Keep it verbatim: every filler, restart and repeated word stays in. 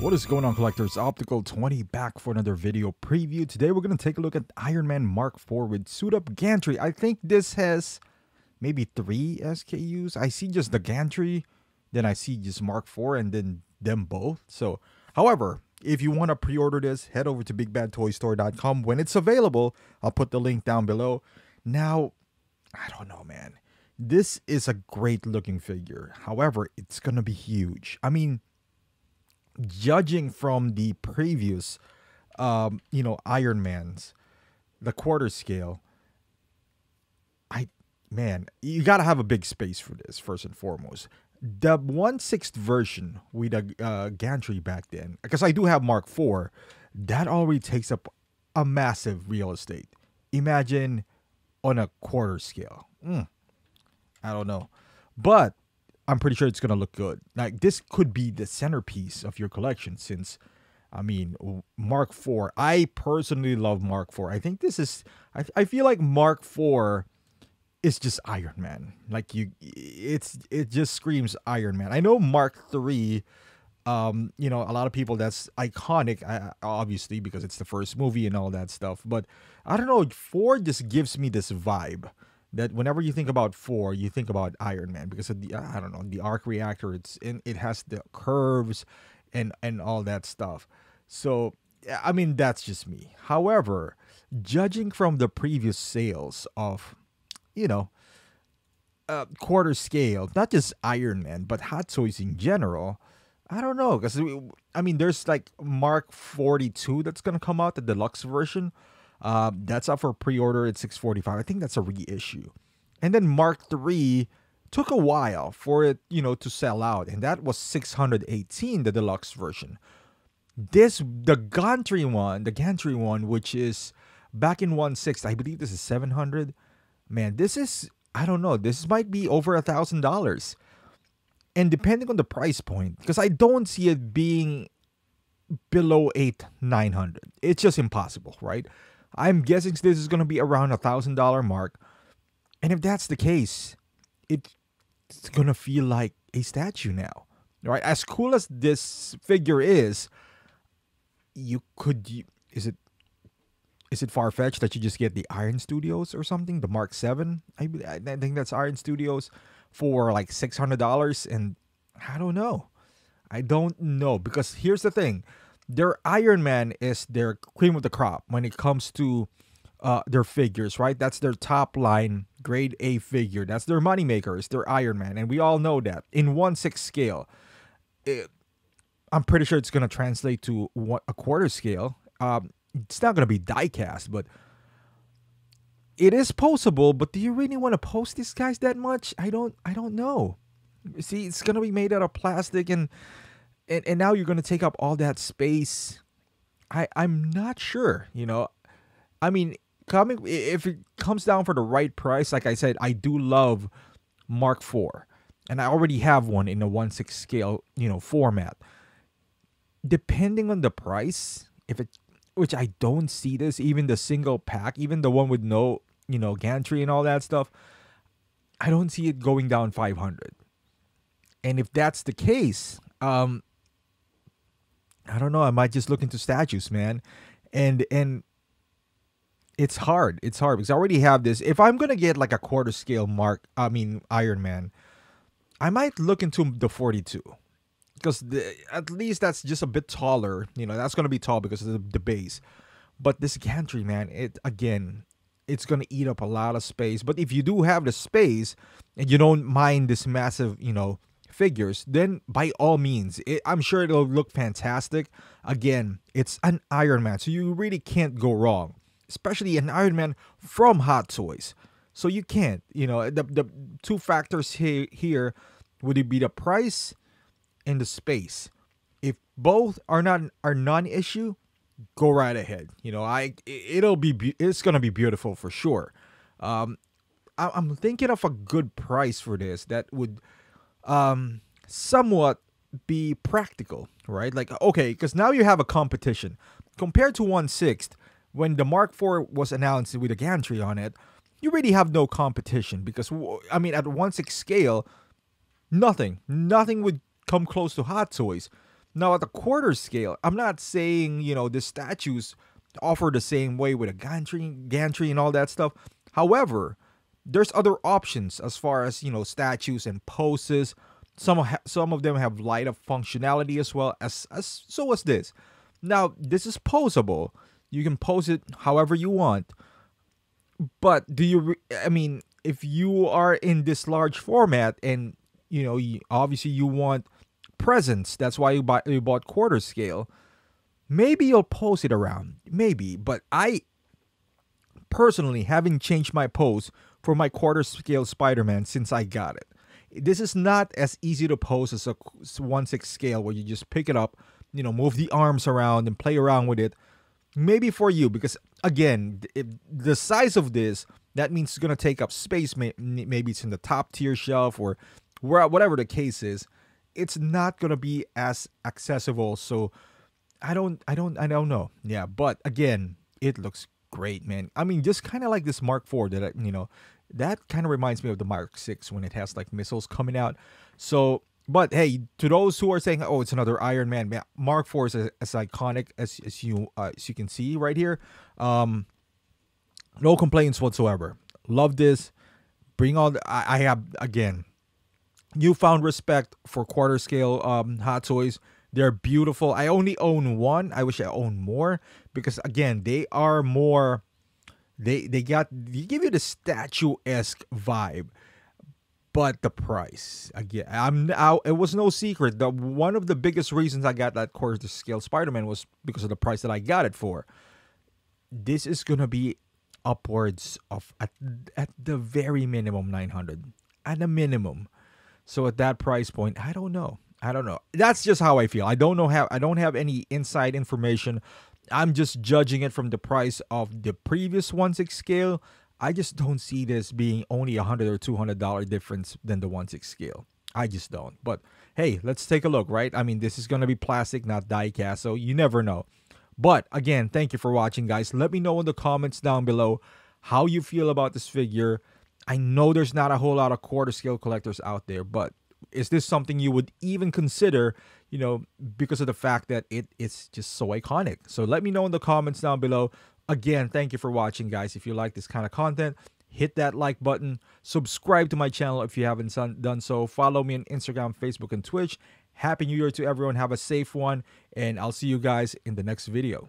What is going on, collectors? optical twenty back for another video preview. Today we're going to take a look at Iron Man Mark four with suit-up gantry. I think this has maybe three S K Us. I see just the gantry, then I see just Mark four, and then them both. So, however, if you want to pre-order this, head over to Big Bad Toy Store dot com when it's available. I'll put the link down below. Now, I don't know, man. This is a great-looking figure. However, it's going to be huge. I mean, judging from the previous, um, you know, Iron Man's, the quarter scale, I, man, you got to have a big space for this, first and foremost. The one sixth version with a uh, gantry back then, because I do have Mark four, that already takes up a massive real estate. Imagine on a quarter scale. Mm, I don't know. But I'm pretty sure it's going to look good. Like, this could be the centerpiece of your collection since, I mean, Mark four. I personally love Mark four. I think this is, I, I feel like Mark four is just Iron Man. Like, you, it's, it just screams Iron Man. I know Mark three, um, you know, a lot of people, that's iconic, obviously, because it's the first movie and all that stuff. But I don't know, four just gives me this vibe that whenever you think about four, you think about Iron Man because of the, I don't know, the arc reactor. It's in, it has the curves and and all that stuff. So, I mean, that's just me. However, judging from the previous sales of, you know, uh, quarter scale, not just Iron Man, but Hot Toys in general, I don't know. Because, I mean, there's like Mark forty-two that's going to come out, the deluxe version. Uh, that's up for pre-order at six forty-five. I think that's a reissue. And then Mark three took a while for it, you know, to sell out, and that was six hundred eighteen, the deluxe version. This, the gantry one, the gantry one, which is back in one sixth, I believe this is seven hundred. Man, this is, I don't know, this might be over a thousand dollars, and depending on the price point, because I don't see it being below eight nine hundred. It's just impossible, right? I'm guessing this is going to be around a thousand dollar mark, and if that's the case, it, it's going to feel like a statue now, right? As cool as this figure is, you could you, is it is it far fetched that you just get the Iron Studios or something, the Mark seven? I, I think that's Iron Studios for like six hundred dollars, and I don't know, I don't know because here's the thing. Their Iron Man is their cream of the crop when it comes to uh, their figures, right? That's their top line grade A figure. That's their moneymaker. It's their Iron Man. And we all know that. In one sixth scale, it, I'm pretty sure it's going to translate to one, a quarter scale. Um, it's not going to be die-cast, but it is postable. But do you really want to post these guys that much? I don't, I don't know. See, it's going to be made out of plastic and... And, and now you're going to take up all that space. I, I'm not sure, you know. I mean, coming if it comes down for the right price, like I said, I do love Mark four. And I already have one in a one sixth scale, you know, format. Depending on the price, if it, which I don't see this, even the single pack, even the one with no, you know, gantry and all that stuff, I don't see it going down five hundred. And if that's the case... Um, I don't know. I might just look into statues, man. And and it's hard. It's hard because I already have this. If I'm going to get like a quarter scale mark, I mean, Iron Man, I might look into the forty-two because the, at least that's just a bit taller. You know, that's going to be tall because of the, the base. But this gantry, man, it again, it's going to eat up a lot of space. But if you do have the space and you don't mind this massive, you know, figures, then by all means, it, I'm sure it'll look fantastic. Again, it's an Iron Man, so you really can't go wrong, especially an Iron Man from Hot Toys. So you can't, you know, the, the two factors he, here would it be the price and the space. If both are not are non-issue, go right ahead. You know, I it'll be it's gonna be beautiful for sure. Um, I, I'm thinking of a good price for this that would um somewhat be practical, right? Like, okay, because now you have a competition compared to one sixth. When the Mark four was announced with a gantry on it, you really have no competition because I mean at one sixth scale, nothing nothing would come close to Hot Toys. Now at the quarter scale, I'm not saying, you know, the statues offer the same way with a gantry, gantry and all that stuff. However, there's other options as far as, you know, statues and poses. Some, some of them have light up functionality as well as, as so as this. Now, this is posable. You can pose it however you want. But do you, I mean, if you are in this large format and, you know, you, obviously you want presence, that's why you, buy, you bought quarter scale, maybe you'll pose it around. Maybe, but I personally haven't changed my pose for my quarter scale Spider-Man since I got it. This is not as easy to pose as a one sixth scale where you just pick it up, you know, move the arms around and play around with it. Maybe for you, because again, if the size of this, that means it's going to take up space. Maybe it's in the top tier shelf or where, whatever the case is, it's not going to be as accessible. So I don't, I don't, I don't know. Yeah. But again, it looks great, man. I mean, just kind of like this Mark four that, I, you know, that kind of reminds me of the Mark six when it has like missiles coming out. So, but hey, to those who are saying, oh, it's another Iron Man, Mark four is as, as iconic as, as, you, uh, as you can see right here. Um, no complaints whatsoever. Love this. Bring all the, I, I have, again, newfound respect for quarter scale um, Hot Toys. They're beautiful. I only own one. I wish I owned more because, again, they are more, they, they got, they give you the statuesque vibe. But the price, again, I'm, I, it was no secret that one of the biggest reasons I got that quarter scale Spider-Man was because of the price that I got it for. This is going to be upwards of, at, at the very minimum, nine hundred dollars. At a minimum. So at that price point, I don't know. I don't know. That's just how I feel. I don't know how, I don't have any inside information. I'm just judging it from the price of the previous one sixth scale. I just don't see this being only a hundred or two hundred dollar difference than the one sixth scale. I just don't. But hey, let's take a look, right? I mean, this is gonna be plastic, not die-cast, so you never know. But again, thank you for watching, guys. Let me know in the comments down below how you feel about this figure. I know there's not a whole lot of quarter scale collectors out there, but is this something you would even consider, you know, because of the fact that it it's just so iconic? So let me know in the comments down below. Again, thank you for watching, guys. If you like this kind of content, hit that like button. Subscribe to my channel if you haven't done so. Follow me on Instagram, Facebook, and Twitch. Happy New Year to everyone. Have a safe one, and I'll see you guys in the next video.